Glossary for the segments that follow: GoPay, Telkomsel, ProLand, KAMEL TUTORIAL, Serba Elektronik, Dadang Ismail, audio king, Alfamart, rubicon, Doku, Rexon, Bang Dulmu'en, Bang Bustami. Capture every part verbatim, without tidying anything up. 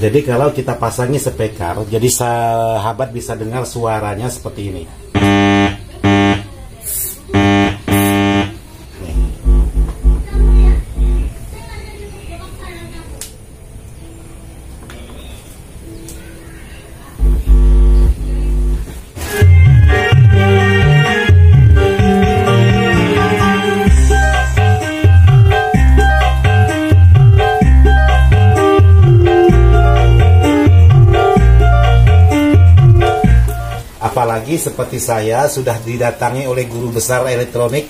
Jadi kalau kita pasangi speaker, jadi sahabat bisa dengar suaranya seperti ini. Apalagi seperti saya sudah didatangi oleh guru besar elektronik.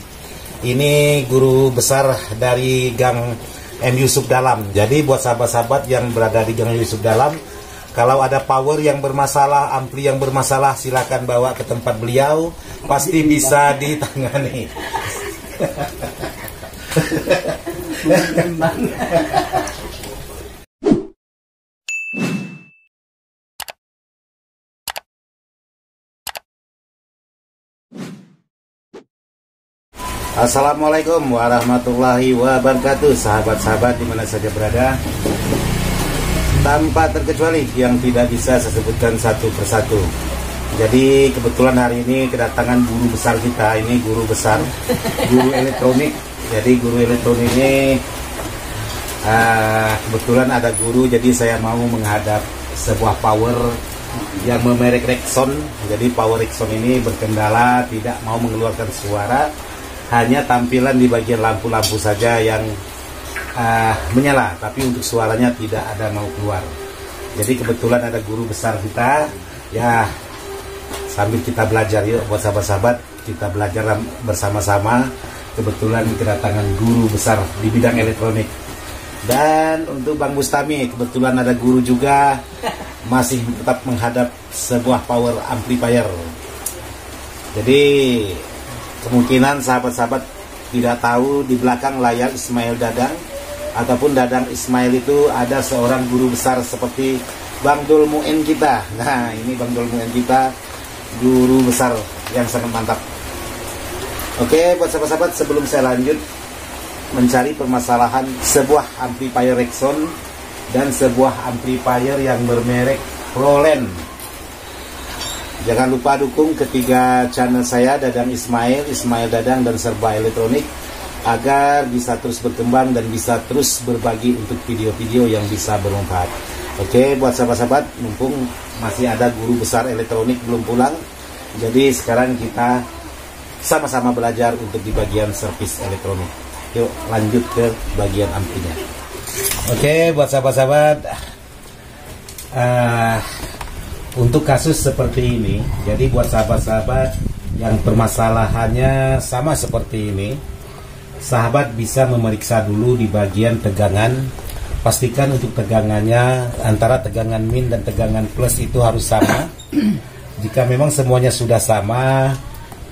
Ini guru besar dari Gang M Yusuf Dalam. Jadi buat sahabat-sahabat yang berada di Gang Yusuf Dalam, kalau ada power yang bermasalah, ampli yang bermasalah, silakan bawa ke tempat beliau, pasti bisa ditangani. Assalamualaikum warahmatullahi wabarakatuh, sahabat-sahabat dimana saja berada, tanpa terkecuali yang tidak bisa saya sebutkan satu persatu. Jadi kebetulan hari ini kedatangan guru besar kita, ini guru besar, guru elektronik. Jadi guru elektronik ini uh, kebetulan ada guru, jadi saya mau menghadap sebuah power yang memerek Rexon. Jadi power Rexon ini berkendala, tidak mau mengeluarkan suara, hanya tampilan di bagian lampu-lampu saja yang uh, menyala, tapi untuk suaranya tidak ada mau keluar. Jadi kebetulan ada guru besar kita, ya sambil kita belajar yuk buat sahabat-sahabat, kita belajar bersama-sama. Kebetulan kedatangan guru besar di bidang elektronik. Dan untuk Bang Bustami, kebetulan ada guru juga, masih tetap menghadap sebuah power amplifier. Jadi kemungkinan sahabat-sahabat tidak tahu di belakang layar Ismail Dadang ataupun Dadang Ismail itu ada seorang guru besar seperti Bang Dulmu'en kita. Nah, ini Bang Dulmu'en kita, guru besar yang sangat mantap. Oke, buat sahabat-sahabat, sebelum saya lanjut mencari permasalahan sebuah amplifier Rexon dan sebuah amplifier yang bermerek ProLand, jangan lupa dukung ketiga channel saya, Dadang Ismail, Ismail Dadang, dan Serba Elektronik, agar bisa terus berkembang dan bisa terus berbagi untuk video-video yang bisa bermanfaat. Oke, buat sahabat-sahabat, mumpung masih ada guru besar elektronik belum pulang, jadi sekarang kita sama-sama belajar untuk di bagian servis elektronik. Yuk, lanjut ke bagian amplinya. Oke, buat sahabat-sahabat, uh, untuk kasus seperti ini, jadi buat sahabat-sahabat yang permasalahannya sama seperti ini, sahabat bisa memeriksa dulu di bagian tegangan. Pastikan untuk tegangannya, antara tegangan min dan tegangan plus itu harus sama. Jika memang semuanya sudah sama,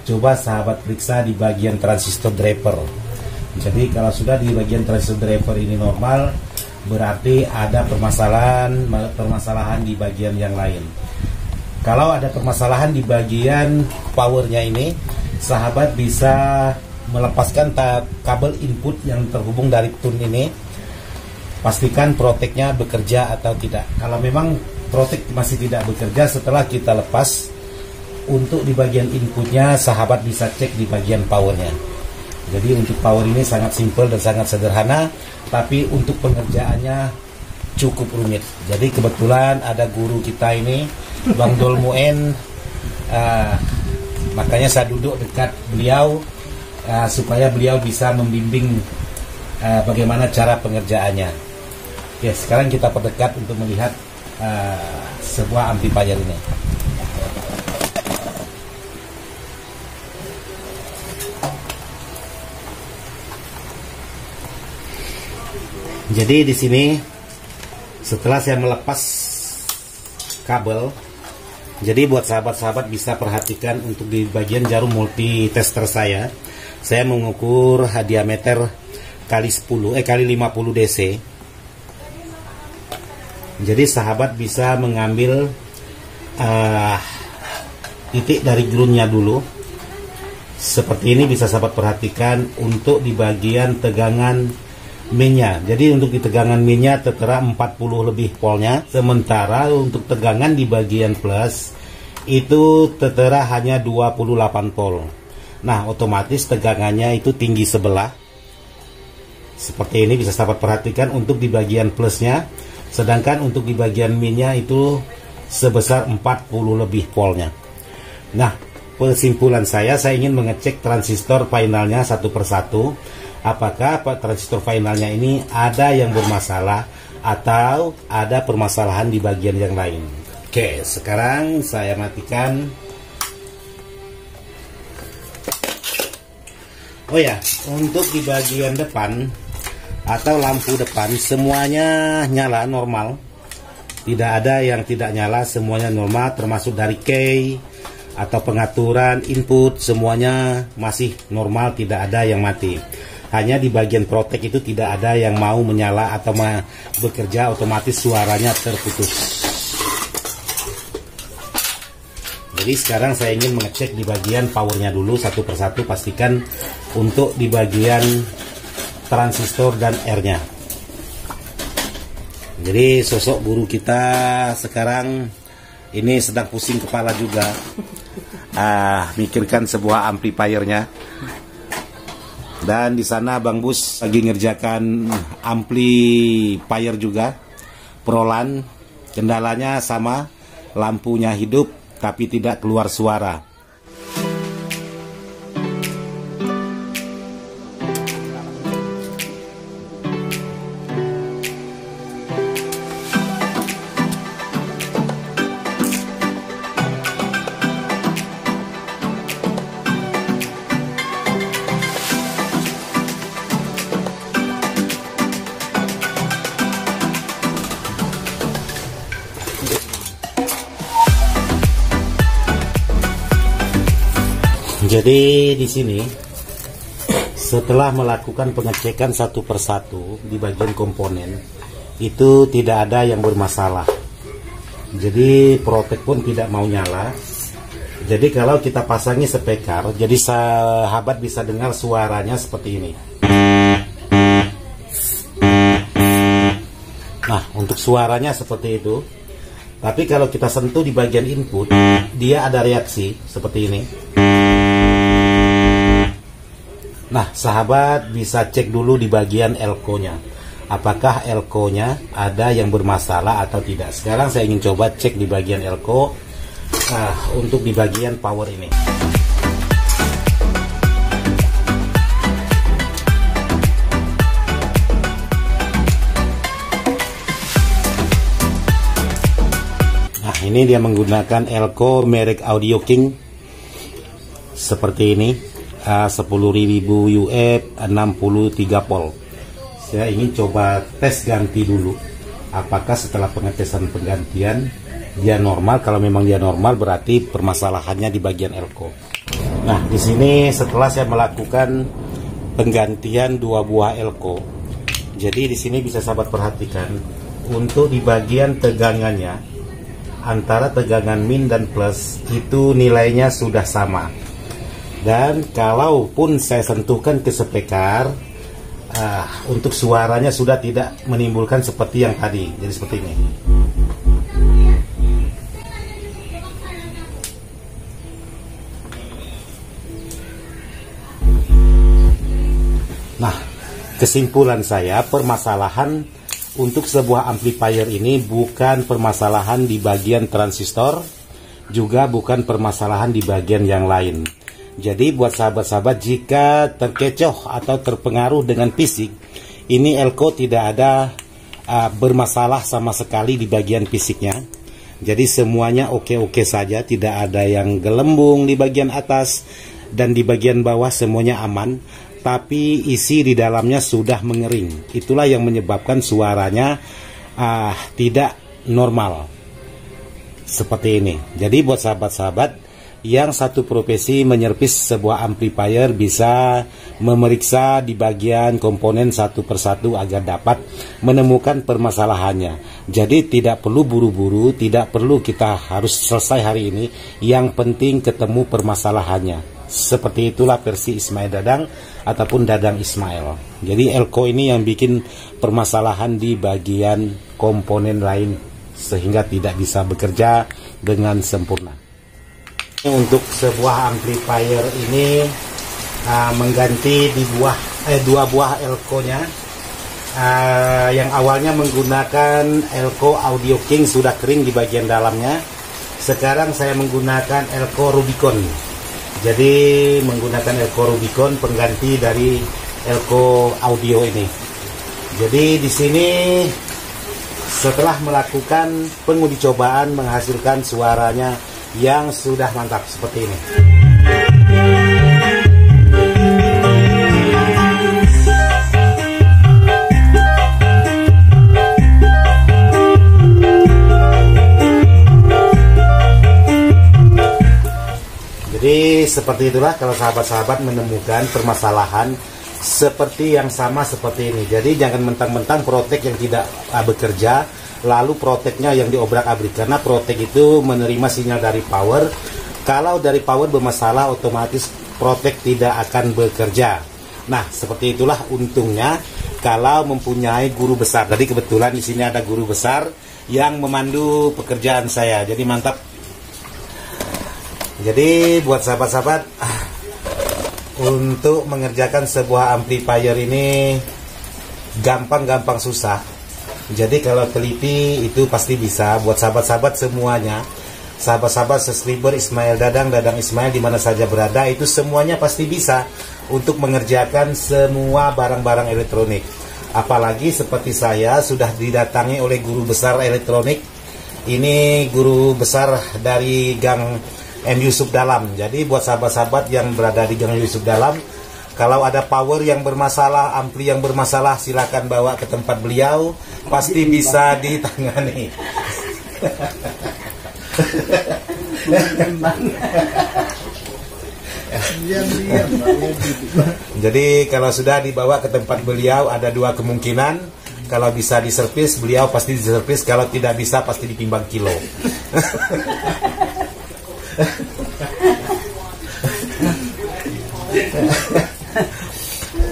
coba sahabat periksa di bagian transistor driver. Jadi kalau sudah di bagian transistor driver ini normal, berarti ada permasalahan permasalahan di bagian yang lain. Kalau ada permasalahan di bagian powernya ini, sahabat bisa melepaskan kabel input yang terhubung dari tune ini. Pastikan proteknya bekerja atau tidak. Kalau memang protek masih tidak bekerja, setelah kita lepas untuk di bagian inputnya, sahabat bisa cek di bagian powernya. Jadi untuk power ini sangat simple dan sangat sederhana, tapi untuk pengerjaannya cukup rumit. Jadi kebetulan ada guru kita ini, Bang Dulmu'en, uh, makanya saya duduk dekat beliau uh, supaya beliau bisa membimbing uh, bagaimana cara pengerjaannya. Oke, sekarang kita perdekat untuk melihat uh, sebuah amplifier ini. Jadi di sini setelah saya melepas kabel, jadi buat sahabat-sahabat bisa perhatikan untuk di bagian jarum multitester saya, saya mengukur diameter kali sepuluh eh kali lima puluh D C. Jadi sahabat bisa mengambil uh, titik dari groundnya dulu. Seperti ini bisa sahabat perhatikan untuk di bagian tegangan mainnya. Jadi untuk di tegangan mainnya tertera empat puluh lebih polnya, sementara untuk tegangan di bagian plus itu tertera hanya dua puluh delapan pol. Nah, otomatis tegangannya itu tinggi sebelah. Seperti ini bisa sahabat perhatikan untuk di bagian plusnya, sedangkan untuk di bagian minnya itu sebesar empat puluh lebih voltnya. Nah, kesimpulan saya, saya ingin mengecek transistor finalnya satu persatu, apakah transistor finalnya ini ada yang bermasalah atau ada permasalahan di bagian yang lain. Oke, sekarang saya matikan. Oh ya, untuk di bagian depan atau lampu depan semuanya nyala normal, tidak ada yang tidak nyala, semuanya normal, termasuk dari key atau pengaturan input semuanya masih normal, tidak ada yang mati. Hanya di bagian protek itu tidak ada yang mau menyala atau bekerja, otomatis suaranya terputus. Jadi sekarang saya ingin mengecek di bagian powernya dulu satu persatu, pastikan untuk di bagian transistor dan R-nya. Jadi sosok guru kita sekarang ini sedang pusing kepala juga, ah, mikirkan sebuah amplifiernya. Dan di sana Bang Bus lagi ngerjakan amplifier juga, ProLand. Kendalanya sama, lampunya hidup tapi tidak keluar suara. Jadi di sini setelah melakukan pengecekan satu persatu di bagian komponen itu tidak ada yang bermasalah. Jadi protek pun tidak mau nyala. Jadi kalau kita pasangi speaker, jadi sahabat bisa dengar suaranya seperti ini. Nah, untuk suaranya seperti itu. Tapi kalau kita sentuh di bagian input, dia ada reaksi seperti ini. Nah, sahabat bisa cek dulu di bagian elko-nya, apakah elko-nya ada yang bermasalah atau tidak. Sekarang saya ingin coba cek di bagian elko, nah, untuk di bagian power ini. Nah, ini dia menggunakan elko merek Audio King seperti ini. sepuluh ribu U F enam puluh tiga volt. Saya ingin coba tes ganti dulu, apakah setelah pengetesan penggantian dia normal. Kalau memang dia normal berarti permasalahannya di bagian elko. Nah, di sini setelah saya melakukan penggantian dua buah elko, jadi di sini bisa sahabat perhatikan untuk di bagian tegangannya, antara tegangan min dan plus itu nilainya sudah sama. Dan kalaupun saya sentuhkan ke speaker, uh, untuk suaranya sudah tidak menimbulkan seperti yang tadi. Jadi seperti ini. Nah, kesimpulan saya, permasalahan untuk sebuah amplifier ini bukan permasalahan di bagian transistor, juga bukan permasalahan di bagian yang lain. Jadi buat sahabat-sahabat jika terkecoh atau terpengaruh dengan fisik, ini elko tidak ada uh, bermasalah sama sekali di bagian fisiknya. Jadi semuanya oke-oke saja, tidak ada yang gelembung di bagian atas dan di bagian bawah semuanya aman. Tapi isi di dalamnya sudah mengering, itulah yang menyebabkan suaranya uh, tidak normal. Seperti ini. Jadi buat sahabat-sahabat yang satu profesi menyervis sebuah amplifier bisa memeriksa di bagian komponen satu persatu agar dapat menemukan permasalahannya. Jadi tidak perlu buru-buru, tidak perlu kita harus selesai hari ini, yang penting ketemu permasalahannya. Seperti itulah versi Ismail Dadang ataupun Dadang Ismail. Jadi elko ini yang bikin permasalahan di bagian komponen lain sehingga tidak bisa bekerja dengan sempurna. Untuk sebuah amplifier ini uh, mengganti di buah eh, dua buah elko-nya uh, yang awalnya menggunakan elko Audio King sudah kering di bagian dalamnya. Sekarang saya menggunakan elko Rubicon. Jadi menggunakan elko Rubicon pengganti dari elko audio ini. Jadi di sini setelah melakukan penguji cobaan menghasilkan suaranya yang sudah mantap seperti ini. Jadi seperti itulah kalau sahabat-sahabat menemukan permasalahan seperti yang sama seperti ini. Jadi jangan mentang-mentang protek yang tidak bekerja lalu proteknya yang diobrak-abrik, karena protek itu menerima sinyal dari power. Kalau dari power bermasalah otomatis protek tidak akan bekerja. Nah, seperti itulah untungnya kalau mempunyai guru besar. Tadi kebetulan di sini ada guru besar yang memandu pekerjaan saya. Jadi mantap. Jadi buat sahabat-sahabat, untuk mengerjakan sebuah amplifier ini gampang-gampang susah. Jadi kalau teliti itu pasti bisa. Buat sahabat-sahabat semuanya, sahabat-sahabat subscriber Ismail Dadang, Dadang Ismail dimana saja berada, itu semuanya pasti bisa untuk mengerjakan semua barang-barang elektronik. Apalagi seperti saya sudah didatangi oleh guru besar elektronik. Ini guru besar dari Gang M. Yusuf Dalam. Jadi buat sahabat-sahabat yang berada di Gang Yusuf Dalam, kalau ada power yang bermasalah, ampli yang bermasalah, silakan bawa ke tempat beliau, pasti bisa ditangani. Jadi kalau sudah dibawa ke tempat beliau ada dua kemungkinan. Kalau bisa diservis, beliau pasti diservis. Kalau tidak bisa, pasti ditimbang kilo.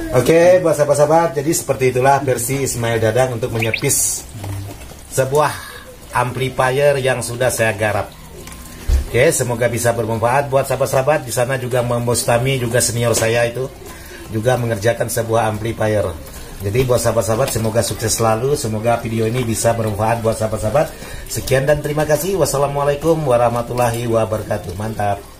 Oke, buat sahabat-sahabat, jadi seperti itulah versi Ismail Dadang untuk menyepis sebuah amplifier yang sudah saya garap. Oke, semoga bisa bermanfaat buat sahabat-sahabat. Di sana juga Bang Bustami, juga senior saya itu juga mengerjakan sebuah amplifier. Jadi buat sahabat-sahabat semoga sukses selalu. Semoga video ini bisa bermanfaat buat sahabat-sahabat. Sekian dan terima kasih. Wassalamualaikum warahmatullahi wabarakatuh. Mantap.